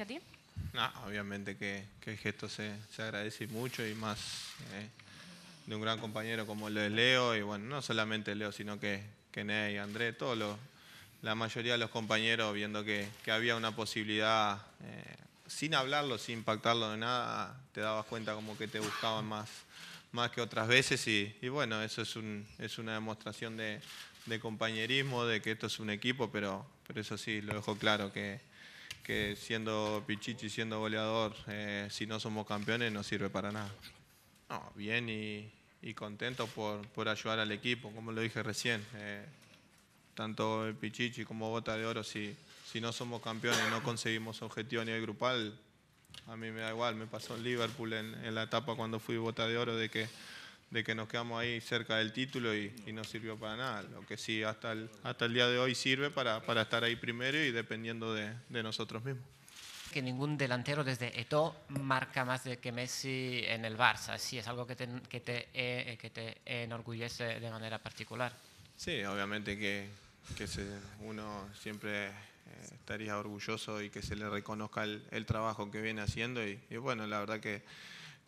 ¿A ti? No, obviamente que el gesto se agradece mucho y más de un gran compañero como lo de Leo y bueno, no solamente Leo, sino que Ney, André, la mayoría de los compañeros viendo que había una posibilidad, sin hablarlo, sin impactarlo de nada, te dabas cuenta como que te buscaban más que otras veces y bueno, eso es una demostración de compañerismo, de que esto es un equipo, pero eso sí, lo dejo claro que siendo Pichichi, siendo goleador, si no somos campeones no sirve para nada. No, bien y contento por ayudar al equipo, como lo dije recién. Tanto el Pichichi como Bota de Oro, si no somos campeones, no conseguimos objetivo a nivel grupal, a mí me da igual, me pasó en Liverpool en la etapa cuando fui Bota de Oro de que nos quedamos ahí cerca del título y no sirvió para nada. Lo que sí hasta el día de hoy sirve para estar ahí primero y dependiendo de nosotros mismos. Que ningún delantero desde Eto'o marca más que Messi en el Barça. Sí, es algo que te enorgullece de manera particular. Sí, obviamente que uno siempre estaría orgulloso y que se le reconozca el trabajo que viene haciendo y bueno, la verdad que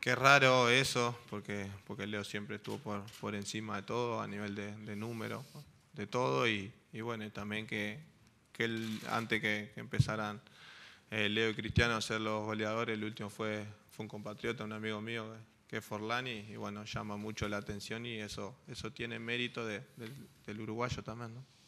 qué raro eso, porque Leo siempre estuvo por encima de todo, a nivel de número, de todo. Y bueno, también que antes que empezaran Leo y Cristiano a ser los goleadores, el último fue un compatriota, un amigo mío, que es Forlani. Y bueno, llama mucho la atención y eso tiene mérito del uruguayo también, ¿no?